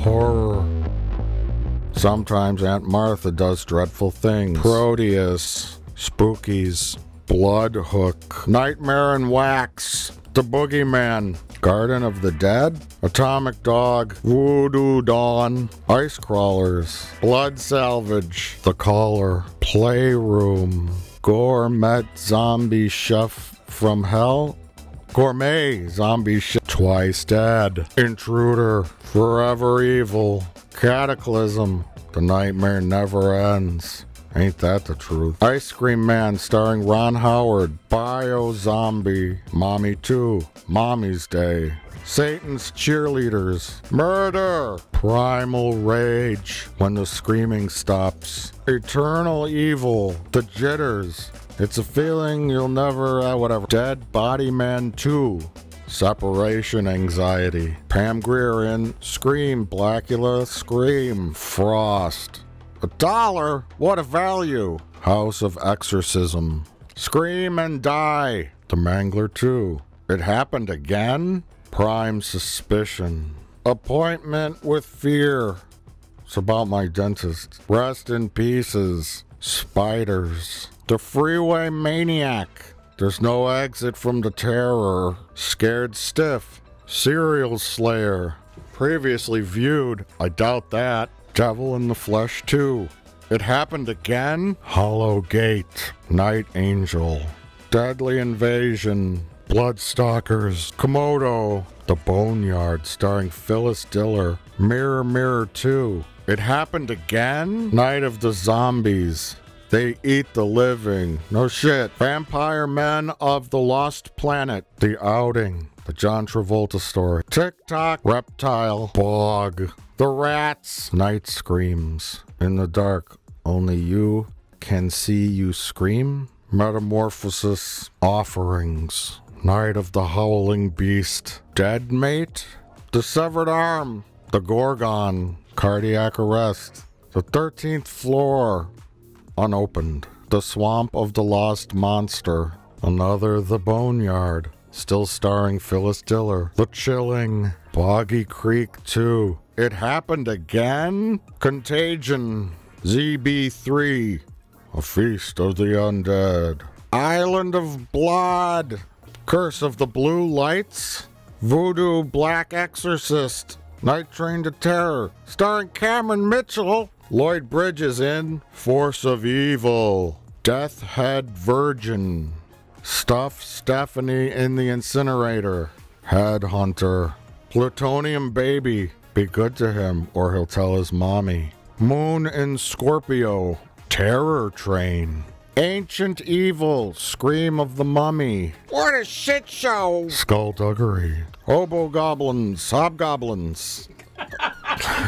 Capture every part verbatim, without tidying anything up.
horror. Sometimes Aunt Martha does dreadful things. Proteus, Spookies, Bloodhook, Nightmare in Wax, The Boogeyman, Garden of the Dead, Atomic Dog, Voodoo Dawn, Ice Crawlers, Blood Salvage, The Caller, Playroom, Gourmet Zombie Chef from Hell, Gourmet Zombie Chef, Twice Dead, Intruder, Forever Evil, Cataclysm, The Nightmare Never Ends. Ain't that the truth? Ice Cream Man starring Ron Howard, Bio Zombie, Mommy two, Mommy's Day, Satan's Cheerleaders, Murder, Primal Rage, When the Screaming Stops, Eternal Evil, The Jitters, It's a Feeling You'll Never, uh, whatever, Dead Body Man two, Separation Anxiety, Pam Grier in Scream, Blackula, Scream, Frost, A Dollar? What a Value! House of Exorcism, Scream and Die, The Mangler two, It Happened Again, Prime Suspicion, Appointment with Fear, it's about my dentist, Rest in Pieces, Spiders, The Freeway Maniac, There's No Exit from the Terror, Scared Stiff, Serial Slayer, previously viewed, I doubt that, Devil in the Flesh two, It Happened Again, Hollow Gate, Night Angel, Deadly Invasion, Bloodstalkers, Komodo, The Boneyard starring Phyllis Diller, Mirror Mirror two, It Happened Again, Night of the Zombies, They Eat the Living, no shit, Vampire Men of the Lost Planet, The Outing, The John Travolta Story, TikTok, Reptile, Bog, The Rats, Night Screams, In the Dark, Only You Can See You Scream, Metamorphosis, Offerings, Night of the Howling Beast, Dead Mate, The Severed Arm, The Gorgon, Cardiac Arrest, The thirteenth Floor, Unopened, The Swamp of the Lost Monster, Another The Boneyard, still starring Phyllis Diller, The Chilling, Boggy Creek two, It Happened Again, Contagion, Z B three, A Feast of the Undead, Island of Blood, Curse of the Blue Lights, Voodoo Black Exorcist, Night Train to Terror, starring Cameron Mitchell, Lloyd Bridges in Force of Evil, Death Head Virgin, Stuff Stephanie in the Incinerator, Headhunter, Plutonium Baby, Be Good to Him or He'll Tell His Mommy, Moon in Scorpio, Terror Train, Ancient Evil, Scream of the Mummy, What a Shit Show, Skullduggery, Hobo Goblins, Hobgoblins,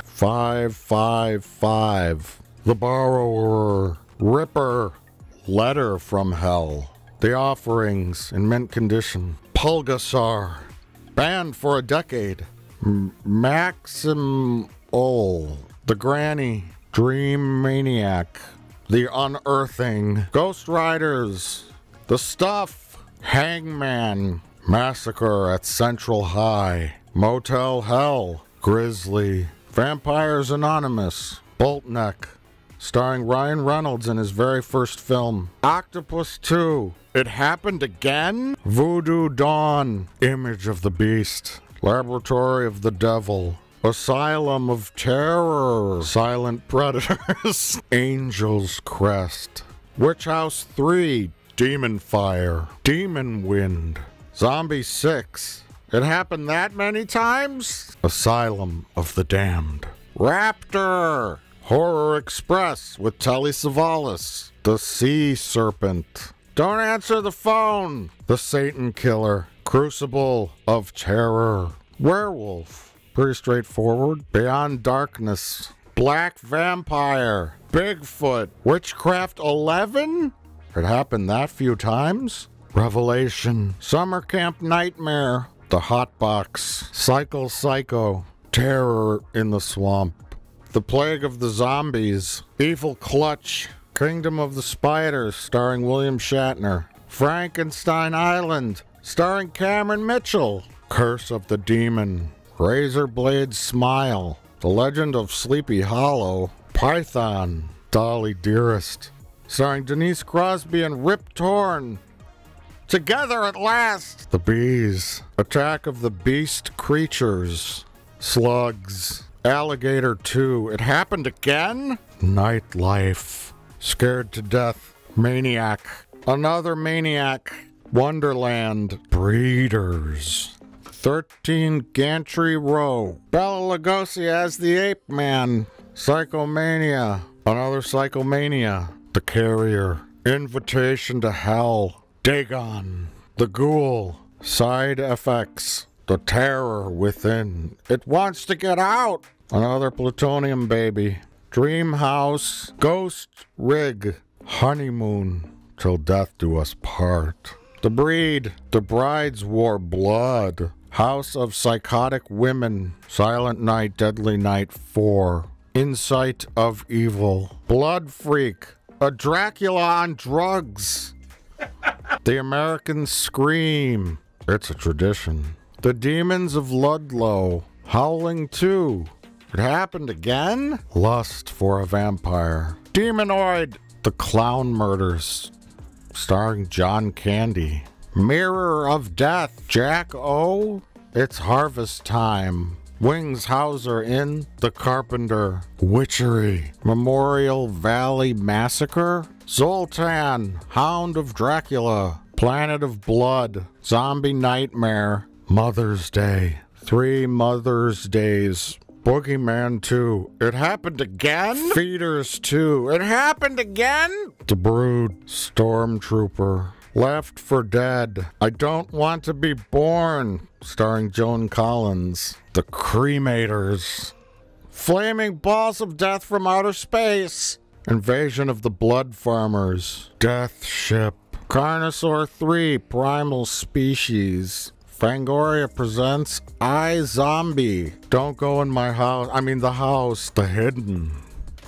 five five five, The Borrower, Ripper, Letter from Hell, The Offerings in mint condition, Pulgasar, Banned for a Decade, Maxim Ol, The Granny, Dream Maniac, The Unearthing, Ghost Riders, The Stuff, Hangman, Massacre at Central High, Motel Hell, Grizzly, Vampires Anonymous, Boltneck, starring Ryan Reynolds in his very first film, Octopus two, It Happened Again, Voodoo Dawn, Image of the Beast, Laboratory of the Devil, Asylum of Terror, Silent Predators, Angel's Crest, Witch House three, Demon Fire, Demon Wind, Zombie six, It Happened That Many Times, Asylum of the Damned, Raptor, Horror Express with Telly Savalas, The Sea Serpent, Don't Answer the Phone, The Satan Killer, Crucible of Terror, Werewolf, pretty straightforward, Beyond Darkness, Black Vampire, Bigfoot, Witchcraft eleven? It Happened That Few Times? Revelation, Summer Camp Nightmare, The Hotbox, Psycho Psycho, Terror in the Swamp, The Plague of the Zombies, Evil Clutch, Kingdom of the Spiders starring William Shatner, Frankenstein Island, starring Cameron Mitchell, Curse of the Demon, Razorblade Smile, The Legend of Sleepy Hollow, Python, Dolly Dearest, starring Denise Crosby and Rip Torn. Together at last! The Bees, Attack of the Beast Creatures, Slugs, Alligator two, It Happened Again? Nightlife, Scared to Death, Maniac, Another Maniac, Wonderland, Breeders, thirteen Gantry Row, Bela Lugosi as the Ape Man, Psychomania, Another Psychomania, The Carrier, Invitation to Hell, Dagon, The Ghoul, Side F X, The Terror Within, It Wants to Get Out, Another Plutonium Baby, Dream House, Ghost Rig, Honeymoon, Till Death Do Us Part, The Breed, The Brides War Blood, House of Psychotic Women, Silent Night, Deadly Night four, Insight of Evil, Blood Freak, A Dracula on Drugs, The American Scream, It's a Tradition, The Demons of Ludlow, Howling two, It Happened Again? Lust for a Vampire, Demonoid, The Clown Murders, starring John Candy, Mirror of Death, Jack O, It's Harvest Time, Wings Hauser in The Carpenter, Witchery, Memorial Valley Massacre, Zoltan, Hound of Dracula, Planet of Blood, Zombie Nightmare, Mother's Day, Three Mother's Days, Boogeyman two, It Happened Again? Feeders two, It Happened Again? The Brood, Stormtrooper, Left for Dead, I Don't Want to Be Born, starring Joan Collins, The Cremators, Flaming Balls of Death from Outer Space, Invasion of the Blood Farmers, Death Ship, Carnosaur three, Primal Species, Fangoria presents I, Zombie, Don't Go in My House, I mean The House, The Hidden,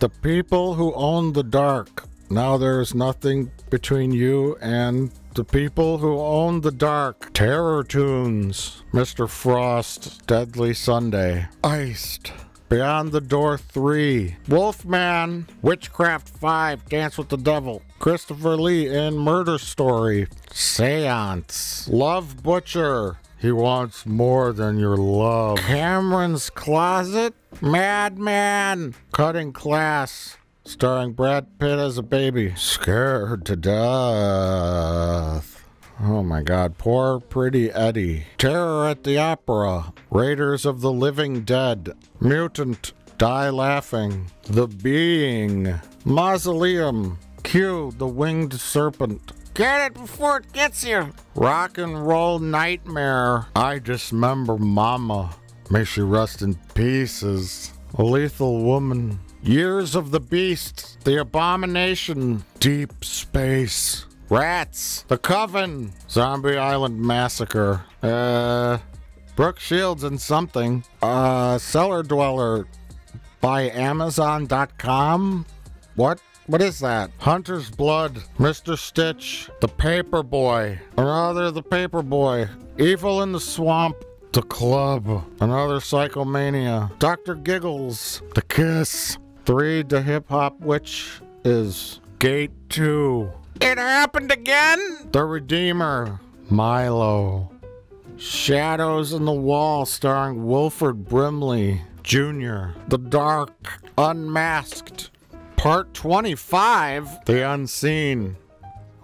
The People Who Own the Dark, Now There's Nothing Between You and The People Who Own the Dark, Terror Tunes, Mister Frost, Deadly Sunday, Iced, Beyond the Door three, Wolfman, Witchcraft five, Dance with the Devil, Christopher Lee in Murder Story, Seance, Love Butcher, He Wants More Than Your Love, Cameron's Closet, Madman, Cutting Class, starring Brad Pitt as a baby, Scared to Death, oh my god, Poor Pretty Eddie, Terror at the Opera, Raiders of the Living Dead, Mutant, Die Laughing, The Being, Mausoleum, Q, The Winged Serpent, Get It Before It Gets Here, Rock and Roll Nightmare, I Dismember Mama, May She Rest in Pieces, A Lethal Woman, Years of the Beast, The Abomination, Deep Space, Rats, The Coven, Zombie Island Massacre, uh, Brook Shields and something, uh, Cellar Dweller by Amazon dot com? What? What is that? Hunter's Blood, Mister Stitch, The Paperboy, or rather The Paperboy, Evil in the Swamp, The Club, Another Psychomania, Doctor Giggles, The Kiss, three The Hip Hop Witch is Gate two, It Happened Again? The Redeemer, Milo, Shadows in the Wall starring Wilford Brimley Junior, The Dark, Unmasked, Part twenty-five, The Unseen,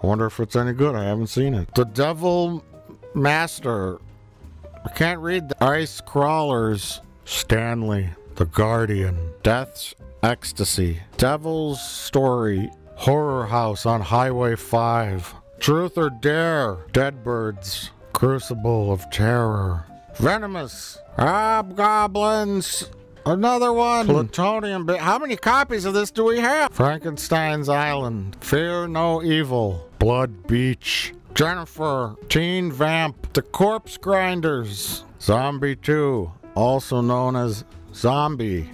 I wonder if it's any good, I haven't seen it, The Devil Master, I can't read the Ice Crawlers, Stanley, The Guardian, Death's Ecstasy, Devil's Story, Horror House on Highway five, Truth or Dare, Dead Birds, Crucible of Terror, Venomous, Hobgoblins, another one, Plutonium, how many copies of this do we have? Frankenstein's Island, Fear No Evil, Blood Beach, Jennifer, Teen Vamp, The Corpse Grinders, Zombie two, also known as Zombie,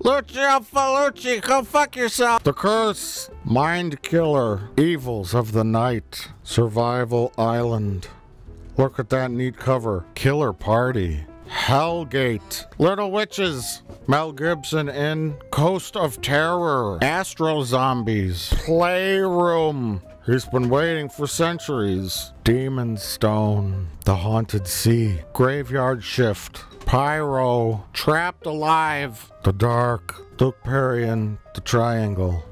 Lucio Fulci, go fuck yourself! The Curse, Mind Killer, Evils of the Night, Survival Island. Look at that neat cover. Killer Party, Hellgate, Little Witches, Mel Gibson in Coast of Terror, Astro Zombies, Playroom, he's been waiting for centuries, Demon Stone, The Haunted Sea, Graveyard Shift, Pyro, Trapped Alive, The Dark, Luke Perryon, The Triangle,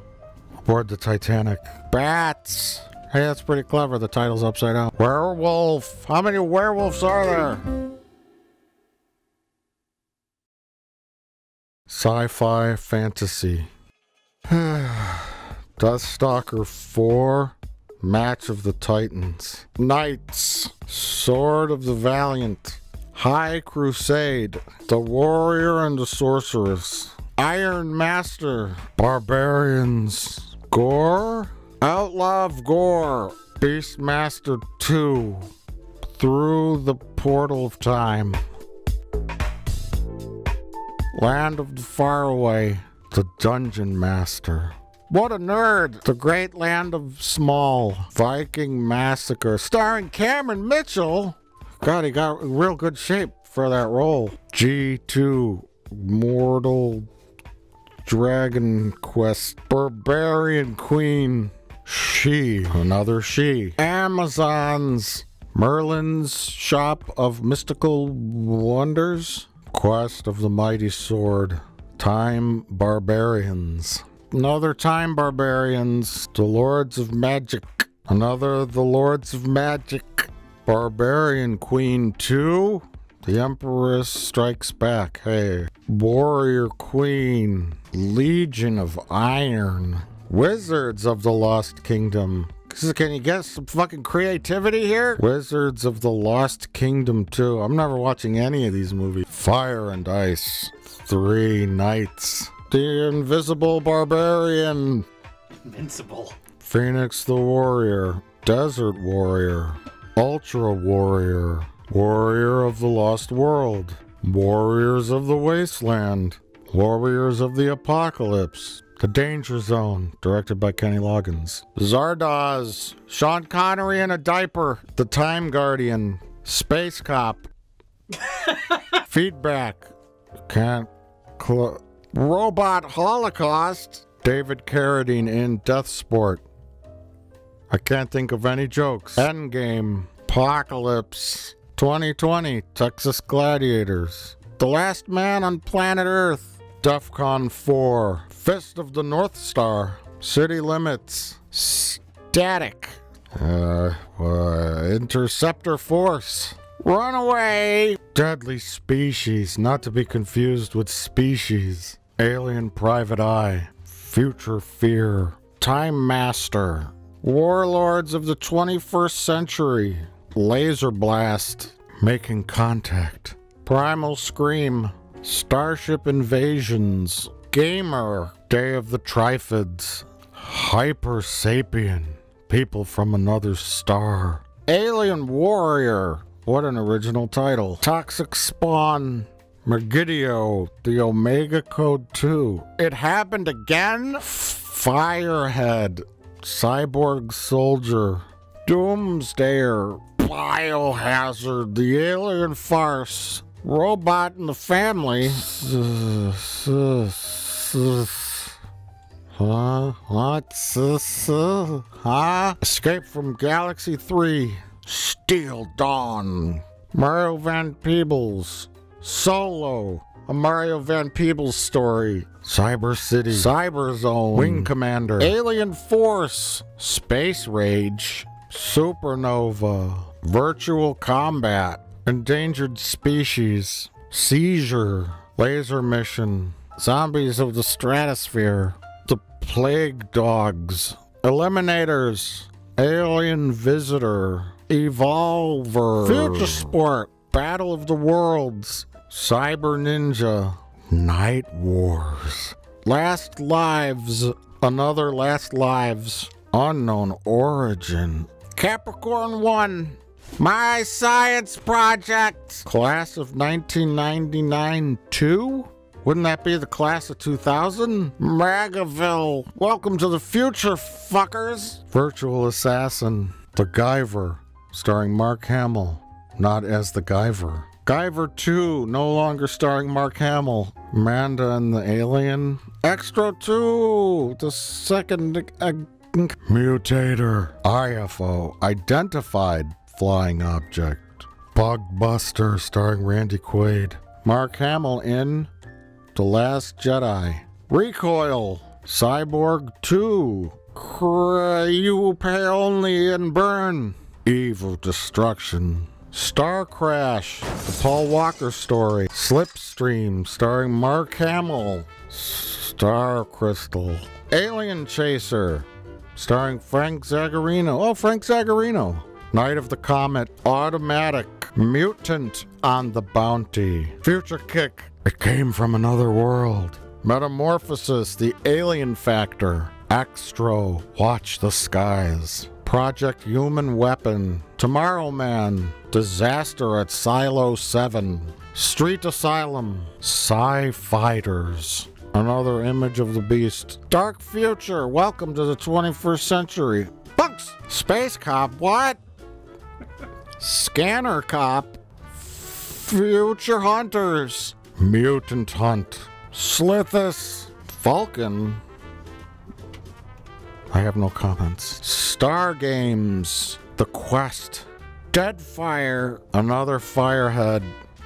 Aboard the Titanic, Bats. Hey, that's pretty clever. The title's upside down. Werewolf. How many werewolves are there? Sci-fi fantasy. Deathstalker four. Match of the Titans. Knights. Sword of the Valiant. High Crusade. The Warrior and the Sorceress. Iron Master. Barbarians. Gore. Outlaw of Gore, Beastmaster two, Through the Portal of Time, Land of the Faraway, The Dungeon Master. What a nerd! The Great Land of Small, Viking Massacre, starring Cameron Mitchell. God, he got real good shape for that role. G two, Mortal Dragon Quest, Barbarian Queen. She, another she. Amazon's Merlin's Shop of Mystical Wonders. Quest of the Mighty Sword. Time Barbarians. Another Time Barbarians. The Lords of Magic. Another The Lords of Magic. Barbarian Queen two. The Empress Strikes Back. Hey. Warrior Queen. Legion of Iron. Wizards of the Lost Kingdom. Can you guess some fucking creativity here? Wizards of the Lost Kingdom two. I'm never watching any of these movies. Fire and Ice. Three Knights. The Invisible Barbarian. Invincible. Phoenix the Warrior. Desert Warrior. Ultra Warrior. Warrior of the Lost World. Warriors of the Wasteland. Warriors of the Apocalypse. The Danger Zone, directed by Kenny Loggins. Zardoz, Sean Connery in a diaper, The Time Guardian, Space Cop, Feedback, Can't Cl- Robot Holocaust, David Carradine in Death Sport. I can't think of any jokes. Endgame, Apocalypse, twenty twenty, Texas Gladiators, The Last Man on Planet Earth, DEFCON four, Fist of the North Star, City Limits, Static, uh, uh, Interceptor Force, Runaway, Deadly Species, not to be confused with Species, Alien Private Eye, Future Fear, Time Master, Warlords of the twenty-first Century, Laser Blast, Making Contact, Primal Scream, Starship Invasions, Gamer, Day of the Trifids, Hyper Sapien, People from Another Star, Alien Warrior, what an original title, Toxic Spawn, Megiddo, The Omega Code two, It Happened Again, Firehead, Cyborg Soldier, Doomsdayer, Biohazard, The Alien Farce, Robot in the Family. Huh? What? Huh? Escape from Galaxy three. Steel Dawn. Mario Van Peebles. Solo. A Mario Van Peebles Story. Cyber City. Cyber Zone. Wing Commander. Alien Force. Space Rage. Supernova. Virtual Combat. Endangered Species, Seizure, Laser Mission, Zombies of the Stratosphere, The Plague Dogs, Eliminators, Alien Visitor, Evolver, Future Sport, Battle of the Worlds, Cyber Ninja, Night Wars, Last Lives, Another Last Lives, Unknown Origin, Capricorn one, My Science Project! Class of nineteen ninety-nine two? Wouldn't that be the class of two thousand? Magaville! Welcome to the future, fuckers! Virtual Assassin. The Guyver. Starring Mark Hamill. Not as The Guyver. Guyver two, no longer starring Mark Hamill. Amanda and the Alien. Extra two, the second uh, mutator. I F O, identified flying object. Bugbuster, starring Randy Quaid. Mark Hamill in The Last Jedi. Recoil. Cyborg two. Cry, you pay only and burn. Eve of Destruction. Star Crash, the Paul Walker story. Slipstream, starring Mark Hamill. Star Crystal. Alien Chaser, starring Frank Zagarino. Oh, Frank Zagarino. Night of the Comet. Automatic. Mutant on the Bounty. Future Kick. It came from another world. Metamorphosis, the Alien Factor. Axtro, Watch the Skies. Project Human Weapon. Tomorrow Man. Disaster at Silo seven. Street Asylum. Sci Fighters. Another Image of the Beast. Dark Future. Welcome to the twenty-first Century. Bugs. Space Cop. What? Scanner Cop. Future Hunters. Mutant Hunt. Slithus. Falcon. I have no comments. Star Games, The Quest, Deadfire, Another Firehead,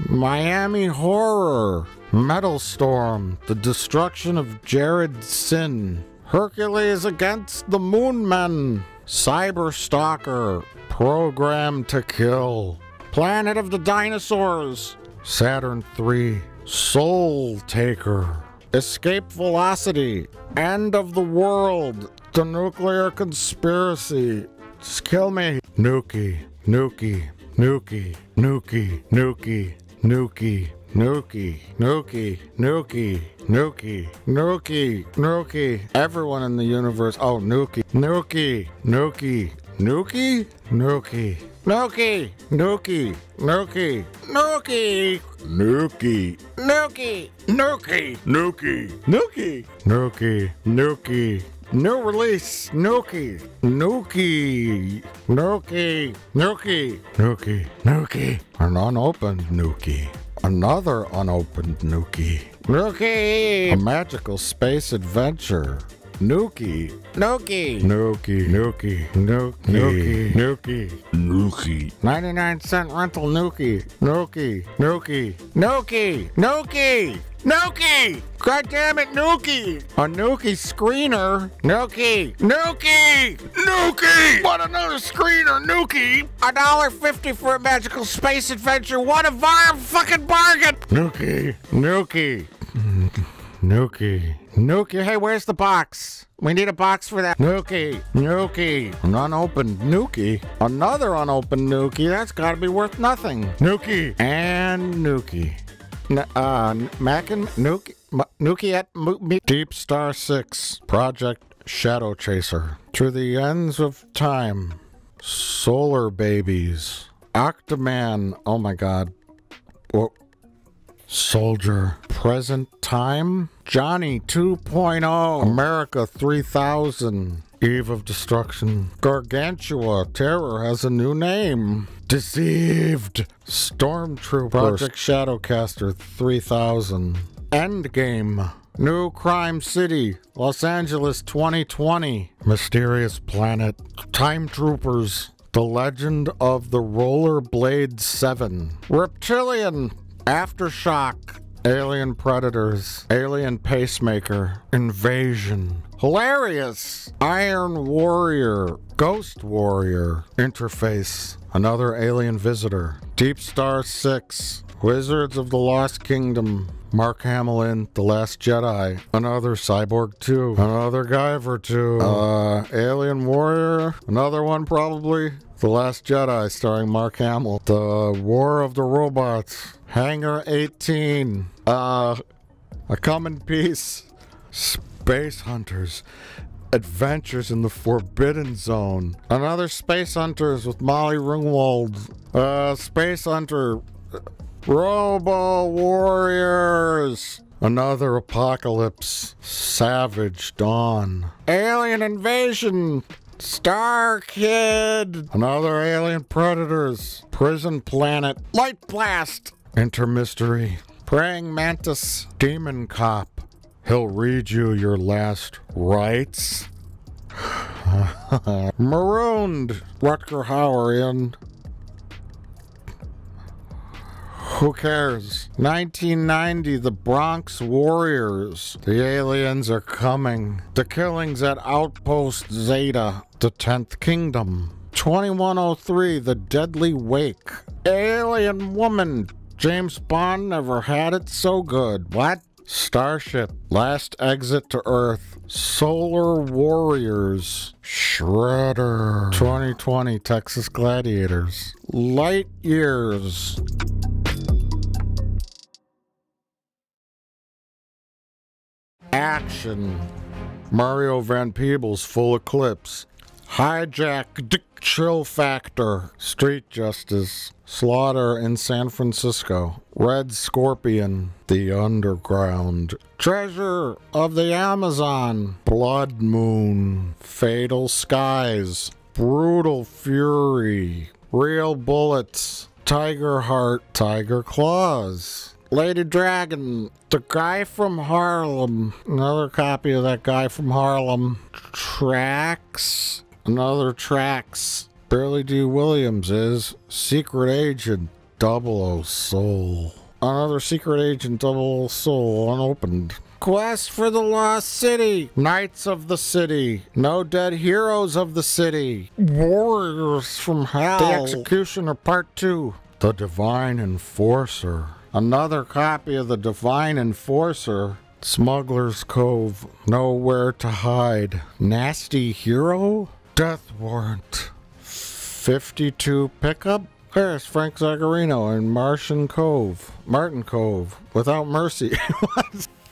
Miami Horror, Metal Storm, The Destruction of Jared Sin, Hercules Against the Moon Men, Cyber Stalker, Program to Kill, Planet of the Dinosaurs, Saturn three, Soul Taker, Escape Velocity, End of the World, The Nuclear Conspiracy. Just kill me. Nuki, Nuki, Nuki, Nuki, Nuki, Nuki, Nuki, Nuki, Nuki, Nuki, Nuki, Nuki. Everyone in the universe. Oh, Nuki, Nuki, Nuki, Nuki, Nuki, Nuki, Nuki, Nuki, Nuki, Nuki, Nuki, Nuki, Nuki, Nuki, Nuki, Nuki. New release, Nuki, Nuki, Nuki, Nuki, Nuki, Nuki, an unopened Nuki, another unopened Nuki, Nuki, a magical space adventure, Nuki, Nuki, Nuki, Nuki, Nuki, Nuki, Nuki, ninety-nine cent rental Nuki, Nuki, Nuki, Nuki, Nuki. Nuki! God damn it, Nuki! A Nuki screener? Nuki! Nuki! Nuki! What another screener, Nuki! A dollar fifty for a magical space adventure. What a vile fucking bargain! Nuki! Nuki! Nuki! Nuki! Hey, where's the box? We need a box for that. Nuki! Nuki! An unopened Nuki? Another unopened Nuki? That's gotta be worth nothing. Nuki! And Nuki. N uh, Mac and Nuki, Nuki at me. Deep Star six, Project Shadow Chaser. To the Ends of Time, Solar Babies, Octoman, oh my god, whoa. Soldier, Present Time, Johnny two point oh, America three thousand, Eve of Destruction, Gargantua, Terror has a new name. Deceived, Stormtrooper, Project Shadowcaster three thousand, Endgame, New Crime City, Los Angeles twenty twenty, Mysterious Planet, Time Troopers, The Legend of the Rollerblade seven, Reptilian, Aftershock, Alien Predators, Alien Pacemaker, Invasion, Hilarious, Iron Warrior, Ghost Warrior, Interface, Another Alien Visitor, Deep Star six, Wizards of the Lost Kingdom, Mark Hamill in The Last Jedi, Another Cyborg two, Another Guyver two, uh, Alien Warrior, another one probably, The Last Jedi starring Mark Hamill, The War of the Robots, Hangar eighteen, uh, A Come in Peace, Space Hunters, Adventures in the Forbidden Zone, Another Space Hunters with Molly Ringwald, uh, Space Hunter, Robo Warriors, Another Apocalypse, Savage Dawn, Alien Invasion, Star Kid, Another Alien Predators, Prison Planet, Light Blast, Enter mystery. Praying mantis. Demon cop. He'll read you your last rites. Marooned. Rutger Hauer in. Who cares? nineteen ninety, the Bronx Warriors. The aliens are coming. The killings at Outpost Zeta. The tenth Kingdom. twenty-one oh three, The Deadly Wake. Alien Woman. James Bond never had it so good. What? Starship. Last Exit to Earth. Solar Warriors. Shredder. twenty twenty, Texas Gladiators. Light Years. Action. Mario Van Peebles, Full Eclipse. Hijack. Dick. Chill Factor. Street Justice. Slaughter in San Francisco. Red Scorpion. The Underground. Treasure of the Amazon. Blood Moon. Fatal Skies. Brutal Fury. Real Bullets. Tiger Heart. Tiger Claws. Lady Dragon. The Guy from Harlem. Another copy of That Guy from Harlem. Tracks. Another Tracks. Billy D. Williams is Secret Agent double oh Soul. Another Secret Agent double oh Soul, unopened. Quest for the Lost City. Knights of the City. No Dead Heroes of the City. Warriors from Hell. The Executioner Part two. The Divine Enforcer. Another copy of The Divine Enforcer. Smuggler's Cove. Nowhere to Hide. Nasty Hero. Death Warrant. fifty-two Pickup. There's Frank Zagarino in Martian Cove. Martin Cove. Without Mercy.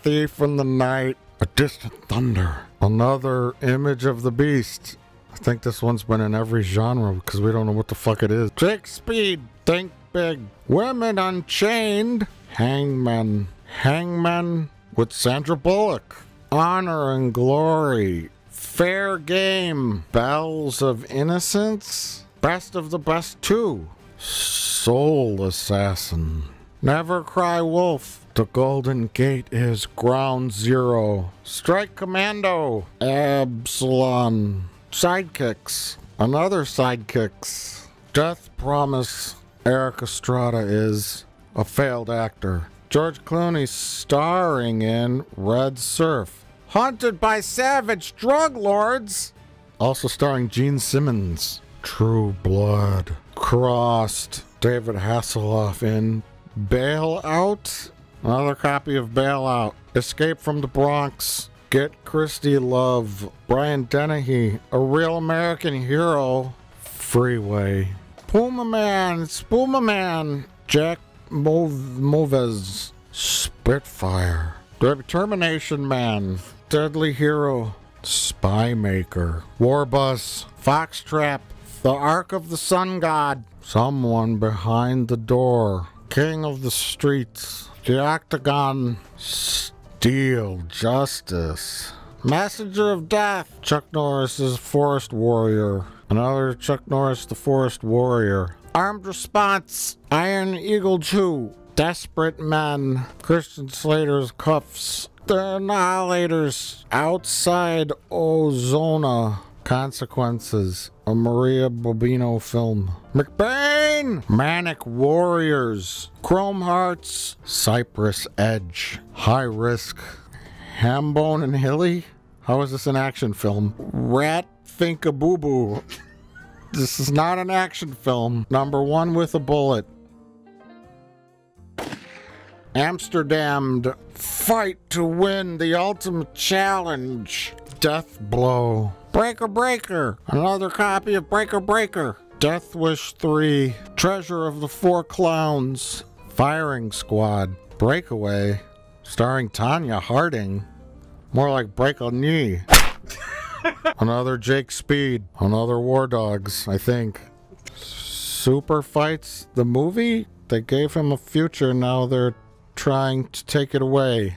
Thief in the Night. A Distant Thunder. Another Image of the Beast. I think this one's been in every genre because we don't know what the fuck it is. Jake Speed. Think Big. Women Unchained. Hangman. Hangman with Sandra Bullock. Honor and Glory. Fair Game. Bells of Innocence. Best of the Best two. Soul Assassin. Never Cry Wolf. The Golden Gate is Ground Zero. Strike Commando. Absalon. Sidekicks. Another Sidekicks. Death Promise. Eric Estrada is a failed actor. George Clooney starring in Red Surf. Haunted by Savage Drug Lords. Also starring Gene Simmons. True Blood. Crossed. David Hasselhoff in Bailout. Another copy of Bailout. Escape from the Bronx. Get Christie Love. Brian Dennehy. A Real American Hero. Freeway. Puma Man. Spuma Man. Jack Mov- Moves. Spitfire. Determination Man. Deadly Hero. Spymaker. Warbus. Foxtrap. The Ark of the Sun God. Someone Behind the Door. King of the Streets. The Octagon. Steel Justice. Messenger of Death. Chuck Norris is Forest Warrior. Another Chuck Norris, the Forest Warrior. Armed Response. Iron Eagle two. Desperate Men. Christian Slater's Cuffs. The Annihilators. Outside Ozona. Consequences. A Maria Bobino film. McBain! Manic Warriors. Chrome Hearts. Cypress Edge. High Risk. Hambone and Hilly? How is this an action film? Rat Think-a-Boo-Boo. This is not an action film. Number One with a Bullet. Amsterdammed. Fight to Win the Ultimate Challenge. Death Blow. Breaker Breaker. Another copy of Breaker Breaker. Death Wish three. Treasure of the Four Clowns. Firing Squad. Breakaway. Starring Tanya Harding. More like Break a Knee. Another Jake Speed. Another War Dogs, I think. Super Fights, the movie? They gave him a future, now they're trying to take it away.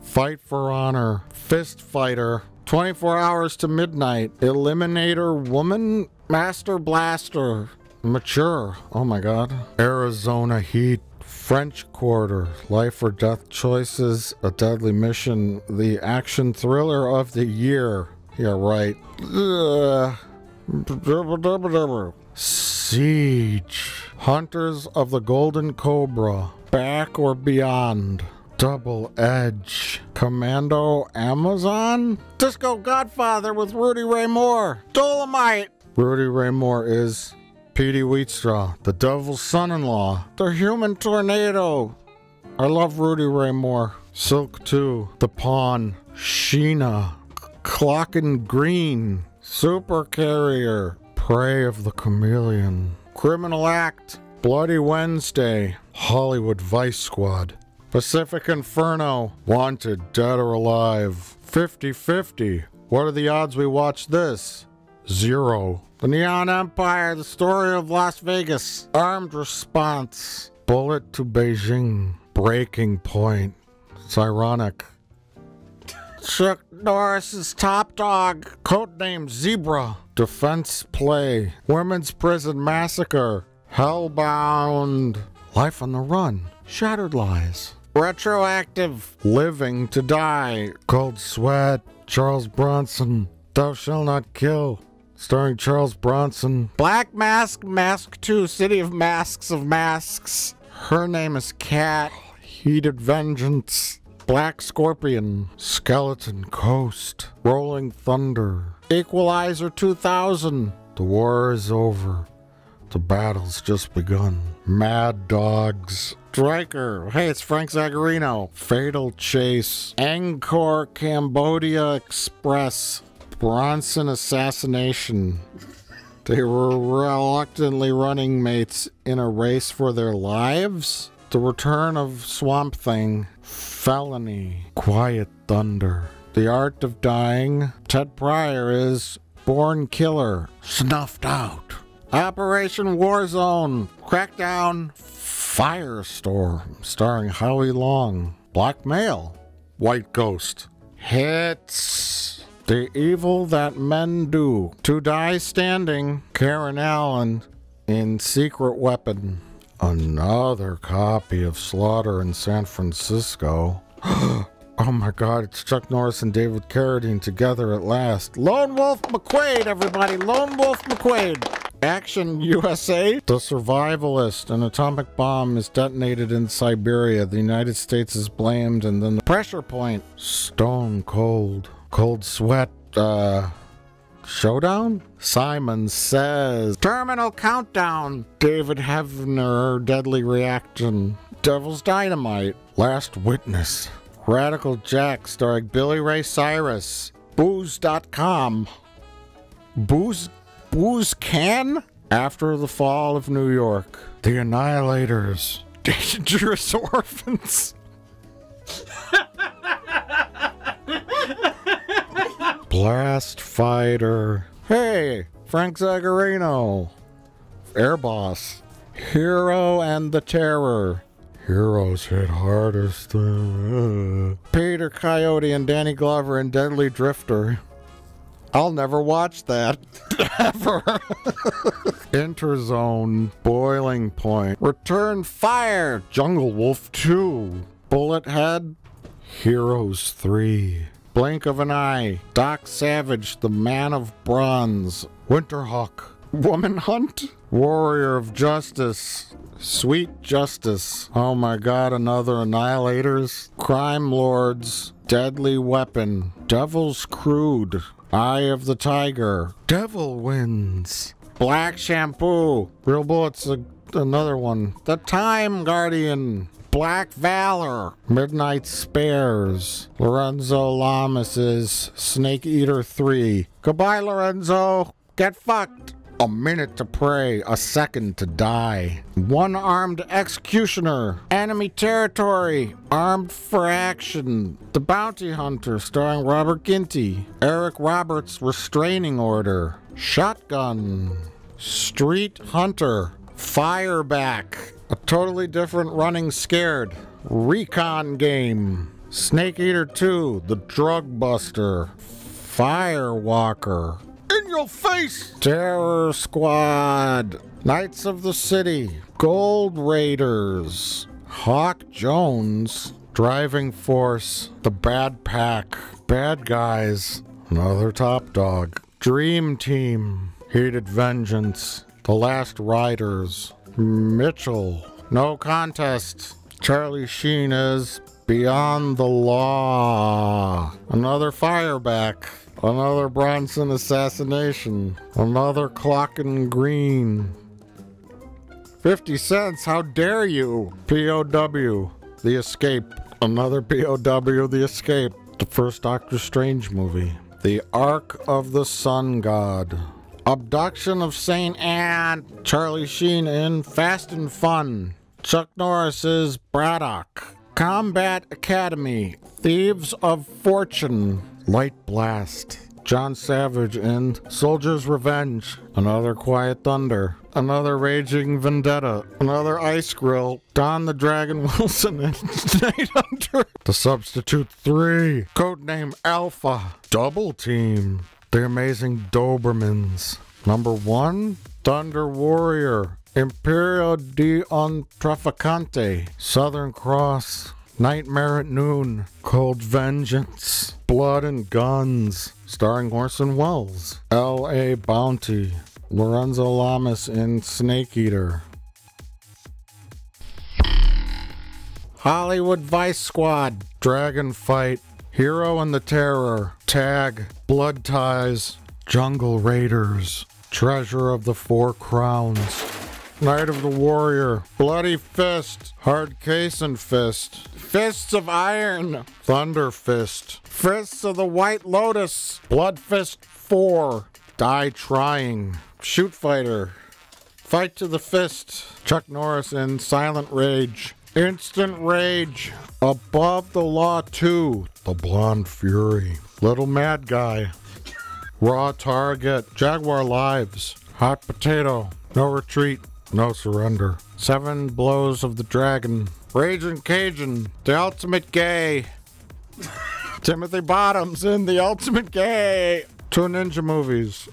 Fight for Honor. Fist Fighter. twenty-four Hours to Midnight. Eliminator Woman. Master Blaster. Mature. Oh my God. Arizona Heat. French Quarter. Life or Death Choices. A Deadly Mission. The Action Thriller of the Year. Yeah, right. Ugh. Siege. Hunters of the Golden Cobra. Back or Beyond. Double Edge. Commando Amazon? Disco Godfather with Rudy Ray Moore. Dolomite. Rudy Ray Moore is Petey Wheatstraw, the Devil's Son-in-Law, the Human Tornado. I love Rudy Ray Moore. Silk two, The Pawn, Sheena, Clockin' Green, Super Carrier, Prey of the Chameleon, Criminal Act, Bloody Wednesday, Hollywood Vice Squad, Pacific Inferno, Wanted, Dead or Alive, fifty fifty. What are the odds we watch this? Zero. The Neon Empire, The Story of Las Vegas, Armed Response, Bullet to Beijing, Breaking Point. It's ironic. Chuck Norris's Top Dog, Codename Zebra, Defense Play, Women's Prison Massacre, Hellbound, Life on the Run, Shattered Lies, Retroactive, Living to Die, Cold Sweat, Charles Bronson, Thou Shall Not Kill, starring Charles Bronson, Black Mask, Mask two, City of Masks of Masks, Her Name is Cat, Heated Vengeance, Black Scorpion, Skeleton Coast, Rolling Thunder, Equalizer two thousand, The War is Over, The Battle's Just Begun, Mad Dogs, Striker, hey, it's Frank Zagarino, Fatal Chase, Angkor Cambodia Express, Bronson Assassination. They were reluctantly running mates in a race for their lives. The Return of Swamp Thing, Felony, Quiet Thunder, The Art of Dying, Ted Pryor is Born Killer, Snuffed Out, Operation Warzone, Crackdown, Firestorm, starring Howie Long, Black Male, White Ghost, Hits, The Evil That Men Do, To Die Standing, Karen Allen in Secret Weapon, another copy of Slaughter in San Francisco. Oh my God, it's Chuck Norris and David Carradine together at last. Lone Wolf McQuade, everybody. Lone Wolf McQuade. Action U S A. The Survivalist. An atomic bomb is detonated in Siberia. The United States is blamed, and then the pressure point. Stone Cold. Cold Sweat. Uh... Showdown? Simon Says. Terminal Countdown. David Hevner, Deadly Reaction. Devil's Dynamite. Last Witness. Radical Jack, starring Billy Ray Cyrus. Booze dot com. Booze... Booze Can? After the Fall of New York. The Annihilators. Dangerous Orphans. Blast Fighter. Hey, Frank Zagarino. Air Boss. Hero and the Terror. Heroes Hit Hardest. Peter Coyote and Danny Glover in Deadly Drifter. I'll never watch that. Ever. Interzone. Boiling Point. Return Fire. Jungle Wolf two. Bullet Head. Heroes three. Blink of an Eye. Doc Savage, The Man of Bronze. Winterhawk. Woman Hunt. Warrior of Justice. Sweet Justice. Oh my God, another Annihilators. Crime Lords. Deadly Weapon. Devil's Crude. Eye of the Tiger. Devil Wins. Black Shampoo. Real Bullets, a, another one. The Time Guardian. Black Valor. Midnight Spares. Lorenzo Lamas' Snake Eater three. Goodbye, Lorenzo. Get fucked. A Minute to Pray. A Second to Die. One-Armed Executioner. Enemy Territory. Armed for Action. The Bounty Hunter, starring Robert Ginty. Eric Roberts' Restraining Order. Shotgun. Street Hunter. Fireback. A Totally Different Running Scared. Recon Game. Snake Eater two. The Drug Buster. Firewalker. In Your Face. Terror Squad. Knights of the City, Gold Raiders, Hawk Jones, Driving Force, The Bad Pack, Bad Guys, Another Top Dog, Dream Team, Heated Vengeance, The Last Riders, Mitchell, No Contest, Charlie Sheen Is Beyond the Law, Another Fireback, Another Bronson Assassination, Another Clock in Green, fifty cents, How Dare You, P O W, The Escape, Another P O W, The Escape, the first Doctor Strange movie, The Ark of the Sun God, Abduction of Saint Anne, Charlie Sheen in Fast and Fun, Chuck Norris's Braddock, Combat Academy, Thieves of Fortune, Light Blast, John Savage in Soldier's Revenge, Another Quiet Thunder, Another Raging Vendetta, Another Ice Grill, Don the Dragon Wilson and Night Hunter, The Substitute three, Codename Alpha, Double Team, The Amazing Dobermans, Number one, Thunder Warrior, Imperio de un Traficante, Southern Cross, Nightmare at Noon, Cold Vengeance, Blood and Guns, starring Orson Welles, L A. Bounty, Lorenzo Lamas in Snake Eater, Hollywood Vice Squad, Dragon Fight, Hero and the Terror, Tag, Blood Ties, Jungle Raiders, Treasure of the Four Crowns, Night of the Warrior, Bloody Fist, Hard Case and Fist, Fists of Iron, Thunder Fist, Fists of the White Lotus, Blood Fist four, Die Trying, Shoot Fighter, Fight to the Fist, Chuck Norris in Silent Rage, Instant Rage, Above the Law two, The Blonde Fury, Little Mad Guy, Raw Target, Jaguar Lives, Hot Potato, No Retreat, No Surrender, Seven Blows of the Dragon, Raging Cajun, The Ultimate Gay, Timothy Bottoms in The Ultimate Gay, Two Ninja Movies,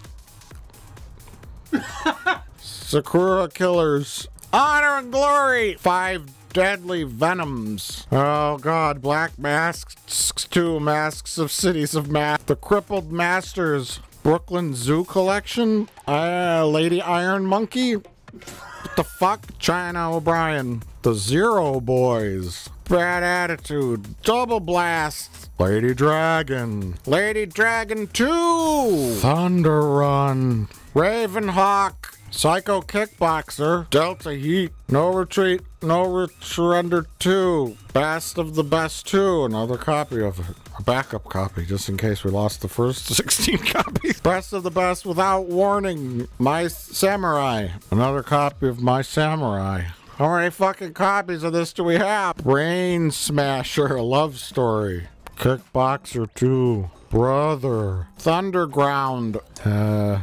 Sakura Killers, Honor and Glory, Five Deadly Venoms, oh god, Black Masks two, Masks of Cities of Math, The Crippled Masters, Brooklyn Zoo Collection, uh, Lady Iron Monkey, what the fuck, China O'Brien, The Zero Boys, Bad Attitude, Double Blast, Lady Dragon, Lady Dragon two, Thunder Run, Ravenhawk, Psycho Kickboxer, Delta Heat, No Retreat, No Surrender two, Best of the Best two, another copy of it, a backup copy just in case we lost the first sixteen copies, Best of the Best Without Warning, My Samurai, another copy of My Samurai. How many fucking copies of this do we have? Brain Smasher, Love Story, Kickboxer two, Brother, Thunderground, uh,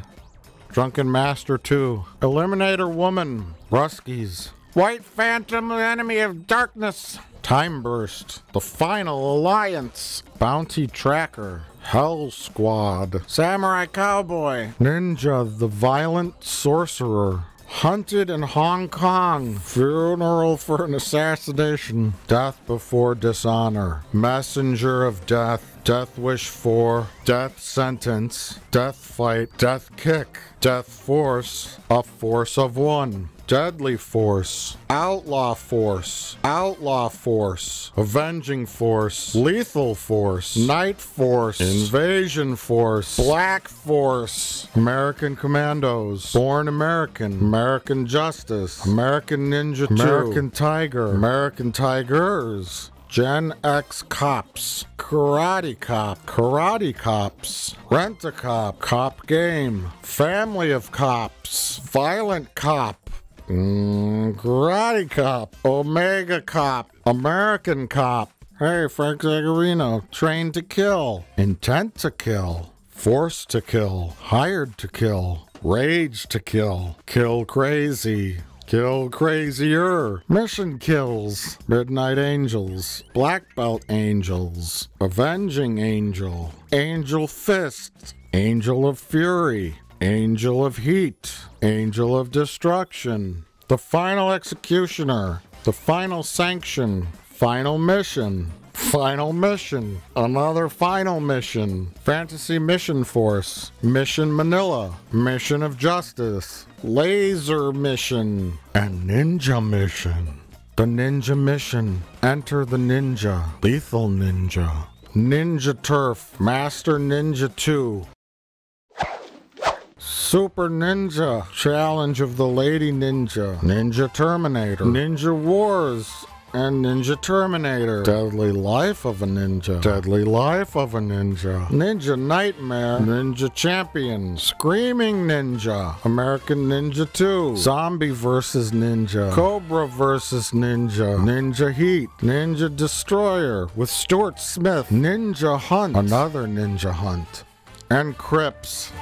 Drunken Master two, Eliminator Woman, Ruskies, White Phantom, Enemy of Darkness, Time Burst, The Final Alliance, Bounty Tracker, Hell Squad, Samurai Cowboy, Ninja the Violent Sorcerer, Hunted in Hong Kong, Funeral for an Assassination, Death Before Dishonor, Messenger of Death, Death Wish four, Death Sentence, Death Fight, Death Kick, Death Force, A Force of One, Deadly Force, Outlaw Force, Outlaw Force, Avenging Force, Lethal Force, Night Force, Invasion Force, Black Force, American Commandos, Born American, American Justice, American Ninja two, American Tiger, American Tigers, Gen X Cops, Karate Cop, Karate Cops, Rent-A-Cop, Cop Game, Family of Cops, Violent Cop, mm, Karate Cop, Omega Cop, American Cop, hey, Frank Zagarino, Trained to Kill, Intent to Kill, Forced to Kill, Hired to Kill, Rage to Kill, Kill Crazy, Kill Crazier, Mission Kills, Midnight Angels, Black Belt Angels, Avenging Angel, Angel Fist, Angel of Fury, Angel of Heat, Angel of Destruction, The Final Executioner, The Final Sanction, Final Mission, Final Mission, Another Final Mission, Fantasy Mission Force, Mission Manila, Mission of Justice, Laser Mission, and Ninja Mission. The Ninja Mission, Enter the Ninja, Lethal Ninja, Ninja Turf, Master Ninja two, Super Ninja, Challenge of the Lady Ninja, Ninja Terminator, Ninja Wars, and Ninja Terminator, Deadly Life of a Ninja, Deadly Life of a Ninja, Ninja Nightmare, Ninja Champion, Screaming Ninja, American Ninja two, Zombie versus. Ninja, Cobra versus. Ninja, Ninja Heat, Ninja Destroyer with Stuart Smith, Ninja Hunt, Another Ninja Hunt, and Crips.